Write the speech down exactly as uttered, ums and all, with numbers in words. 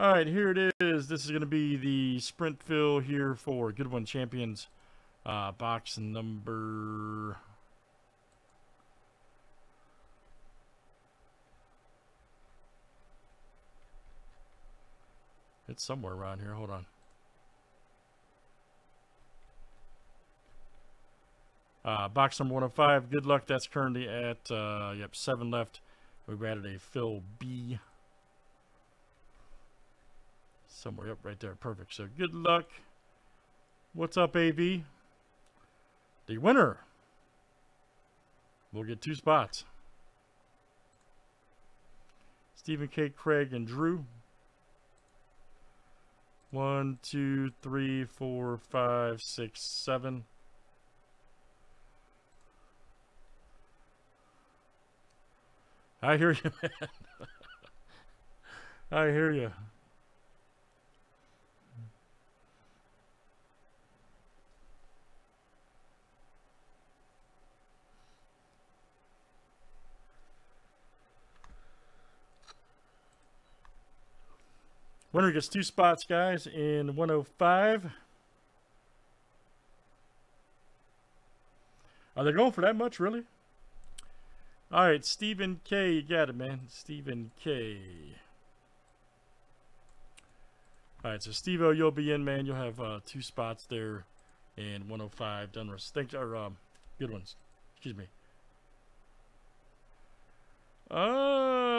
All right, here it is. This is going to be the sprint fill here for Goodwin Champions, uh, box number it's somewhere around here. Hold on. Uh, box number one oh five. Good luck. That's currently at uh, yep seven left. We've added a fill B. Somewhere up right there. Perfect. So good luck. What's up, A V? The winner will get two spots. Stephen K. Craig and Drew. One, two, three, four, five, six, seven. I hear you, man. I hear you. Winner gets two spots, guys, in one oh five. Are they going for that much, really? All right, Stephen K. You got it, man. Stephen K. All right, so Steve-O, you'll be in, man. You'll have uh, two spots there in one oh five. Dunruss. Thanks, or um, good ones. Excuse me. Uh.